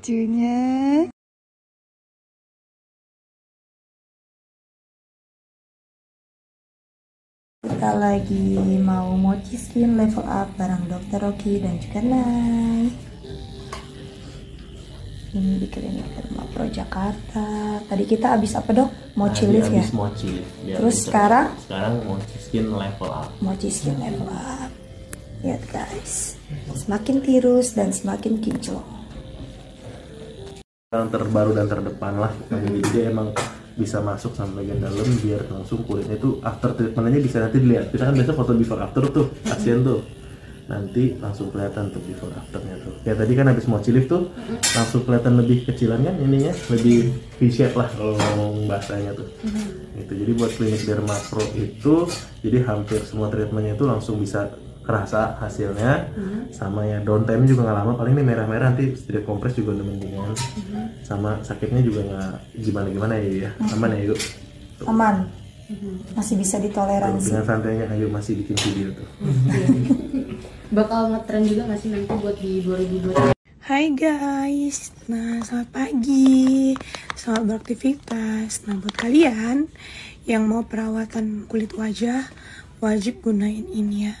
lucunya. Kita lagi mau mochi skin level up barang Dr. Rocky dan juga Nay. Ini di klinik Dermapro Jakarta. Tadi kita habis apa, Dok? Mochi lift ya? Mochi. Terus sekarang mochi skin level up. Mochi skin level up. Lihat guys, semakin tirus dan semakin kinclong. Yang terbaru dan terdepan lah. Jadi dia emang bisa masuk sampai bagian dalam biar langsung kulitnya itu after treatmentnya bisa nanti dilihat. Kita kan biasa foto before after tuh, pasien tuh. Nanti langsung kelihatan tuh before afternya tuh. Ya tadi kan habis mochi lift tuh langsung kelihatan lebih kecilan kan ininya, lebih V-shape lah kalau ngomong bahasanya tuh. Gitu. Jadi buat klinik Dermapro itu, jadi hampir semua treatmentnya itu langsung bisa kerasa hasilnya. Sama ya downtime juga nggak lama, paling ini merah-merah nanti setelah kompres juga udah mendingan. Sama sakitnya juga nggak gimana-gimana ya. Aman ya, Ibu? Aman, masih bisa ditoleransi. Dengan santainya Ayu masih bikin video tuh. Bakal ngetren juga nggak sih nanti buat di 2020? Hai guys, nah selamat pagi, selamat beraktivitas. Nah buat kalian yang mau perawatan kulit wajah, wajib gunain ini ya,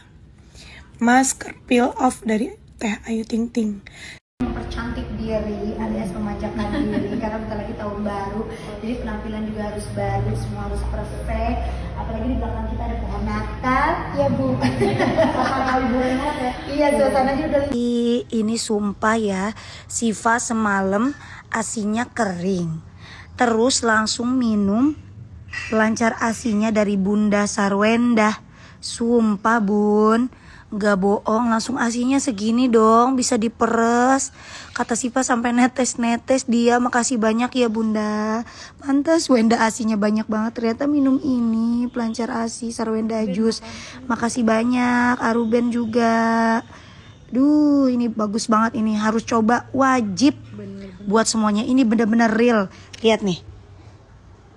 masker peel off dari Teh Ayu Ting Ting. Mempercantik diri alias memanjakan diri karena bentar lagi tahun baru, jadi penampilan juga harus baru, semua harus perfect. Apalagi di belakang kita ada pohon Natal, ya Bu. Iya, suasananya udah. Ini sumpah ya, Siva semalam asinya kering, terus langsung minum pelancar asinya dari Bunda Sarwendah. Sumpah Bun, gak bohong, langsung asinya segini dong, bisa diperes. Kata Siva sampai netes-netes dia, makasih banyak ya Bunda. Pantas Wenda asinya banyak banget, ternyata minum ini pelancar asi Sarwendah jus. Makasih banyak, Aruben juga. Duh, ini bagus banget ini, harus coba, wajib buat semuanya. Ini bener-bener real. Lihat nih,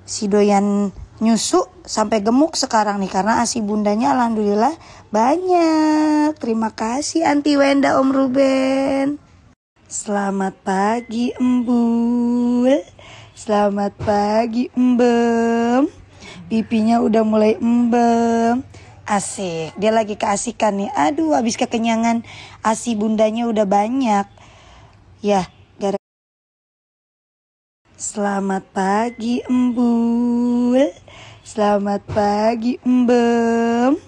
si doyan nyusu sampai gemuk sekarang nih karena asi bundanya alhamdulillah banyak. Terima kasih Anti Wenda, Om Ruben. Selamat pagi Embul, selamat pagi Embem. Pipinya udah mulai embem. Asik, dia lagi keasikan nih. Aduh, habis kekenyangan asi bundanya udah banyak ya. Selamat pagi Embul, selamat pagi Embem.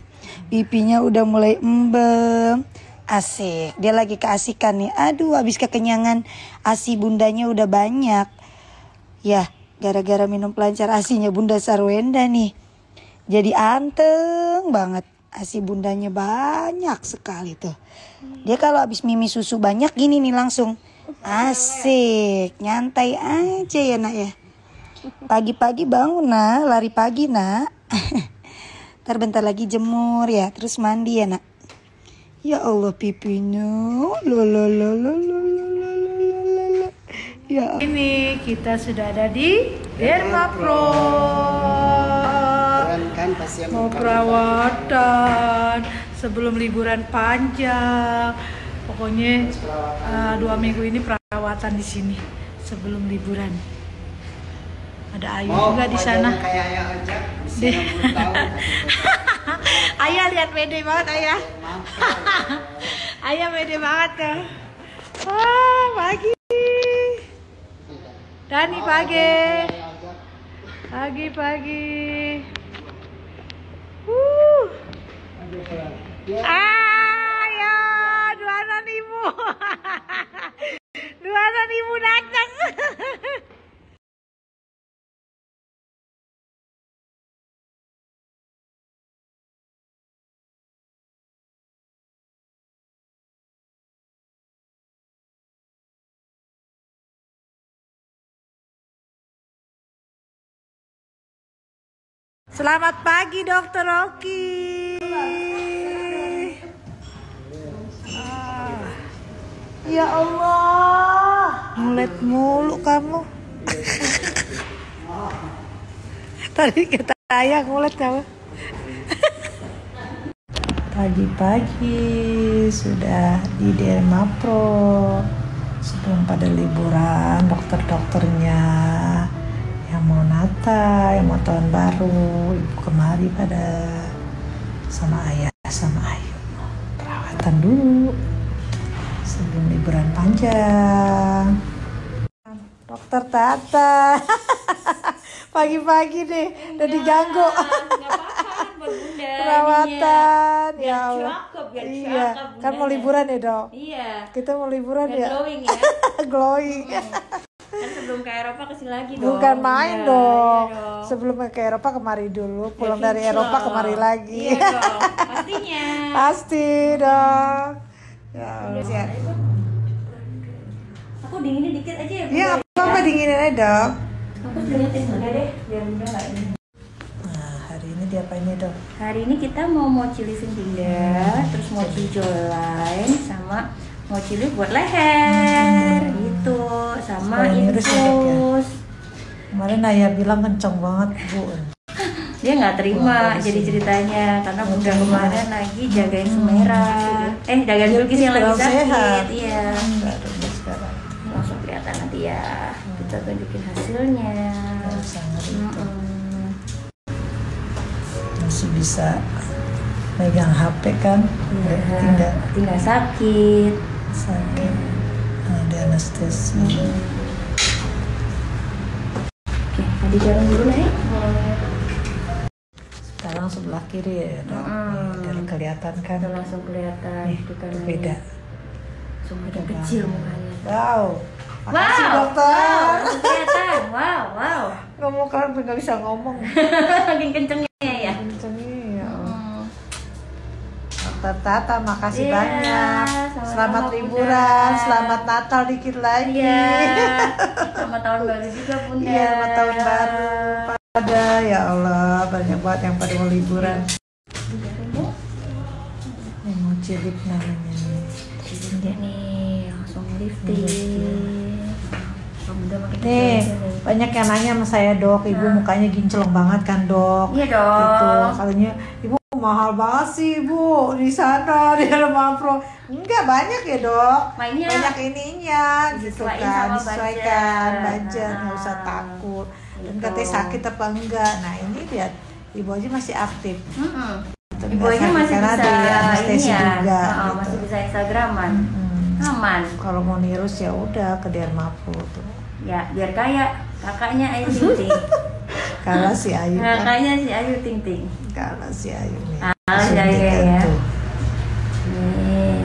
Pipinya udah mulai embem. Asik, dia lagi keasikan nih. Aduh, habis kekenyangan asi bundanya udah banyak ya, gara-gara minum pelancar asinya Bunda Sarwendah nih. Jadi anteng banget, asi bundanya banyak sekali tuh. Dia kalau habis mimi susu banyak gini nih langsung. Asik, nyantai aja ya Nak ya. Pagi-pagi bangun Nak, lari pagi Nak. Ntar bentar lagi jemur ya, terus mandi ya Nak. Ya Allah pipinya, lolololololololololol. Ya. Ini kita sudah ada di Dermapro. Mau perawatan sebelum liburan panjang. Pokoknya 2 minggu ini perawatan di sini sebelum liburan. Ada Ayu juga di sana. Kayak Ayah aja. Ayah lihat pede banget Ayah. Ayah pede banget ya. Ah, pagi. Dani pagi. Pagi. Ibu nakes. Selamat pagi Dr. Rocky. Ya Allah, mulet mulu kamu. Tadi kita Ayah mulet kamu. Pagi-pagi sudah di Dermapro. sebelum pada liburan, dokter-dokternya yang mau Natal, yang mau tahun baru, ibu kemari pada sama ayah sama Ayu perawatan dulu sebelum liburan panjang. Dokter Tata pagi-pagi nih udah diganggu perawatan. Ya Allah, iya kan mau liburan ya dok, iya kita mau liburan ya, glowing ya. Glowing kan sebelum ke Eropa kesini lagi dong, bukan main ya, dong. Iya dong, sebelum ke Eropa kemari dulu, pulang ya, dari Eropa kemari lagi, iya dong. Pastinya pasti dong ya Allah. Ya, aku dinginnya dikit aja ya, iya apa dinginin aja dok, aku dinginin enggak deh biar mudah lah ini. Hari ini diapain ya dok? Hari ini kita mau cili sendiri, terus mau jolai sama mau cili buat leher, gitu, sama infus. Kemarin Naya bilang kenceng banget bu. Dia nggak terima, jadi ceritanya karena bunda kemarin lagi jagain Semera, jagain Bilqis yang lagi sakit, iya. Langsung kelihatan nanti ya, kita tunjukin hasilnya. Masih bisa megang HP kan, ya, tidak sakit, ada anestesi. Oke, tadi jalan dulu nih. Sekarang sebelah kiri ya dok, dan kelihatan kan? Udah langsung kelihatan. Itu karena beda. Sumber kecil mukanya. Makasih dokter. Kelihatan. Wow. Kamu kan nggak bisa ngomong. Makin kenceng. Tata, makasih banyak. Selamat liburan, selamat Natal dikit lagi. Selamat tahun baru juga bunda. Iya, selamat tahun baru. Pada ya Allah, banyak banget yang pada mau liburan. Ini mau cilip namanya nih. Cilipnya nih, langsung lifting. Nih, banyak yang nanya sama saya dok, ibu mukanya ginclong banget kan dok? Iya dok. Itu katanya ibu mahal banget sih bu di sana di Dermapro. Enggak, banyak ya dok, banyak ininya gitu kan, disesuaikan budget, nggak usah takut gitu. Dan katanya sakit apa enggak, nah ini lihat ibu aja masih aktif, ibu aja masih bisa ini ya juga, gitu. Masih bisa Instagraman, aman. Kalau mau nirus ya udah ke Dermapro tuh ya, biar kayak kakaknya Ayu Ting Ting. Kalah si Ayu, kakaknya si Ayu Ting Ting. Kalah si Ayu nih. Ya. Nih.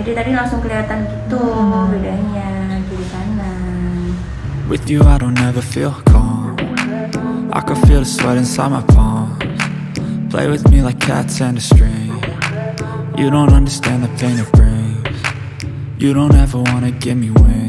Jadi tadi langsung kelihatan gitu bedanya kiri kanan. With you I don't ever feel calm. I can feel the sweat inside my palm. Play with me like cats and a string. You don't understand the pain it brings. You don't ever wanna give me wings.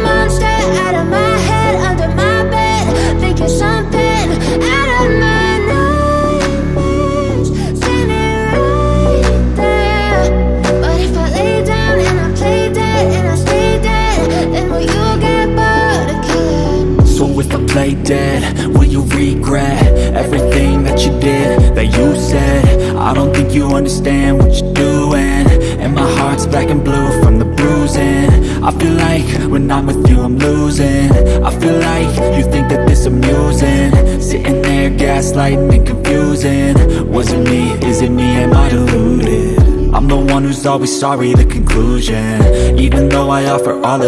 monster out of my head, under my thinking something out of my nightmares, standing right there. But if I lay down and I play dead and I stay dead, then will you get bored of killing me? So if I play dead, will you regret everything that you did, that you said? I don't think you understand what you're doing, and my heart's black and blue from the bruising. I feel like when I'm with you I'm losing. I feel like you think that this amusing, sitting there gaslighting and confusing. Was it me, is it me, am I deluded? I'm the one who's always sorry, the conclusion. Even though I offer all of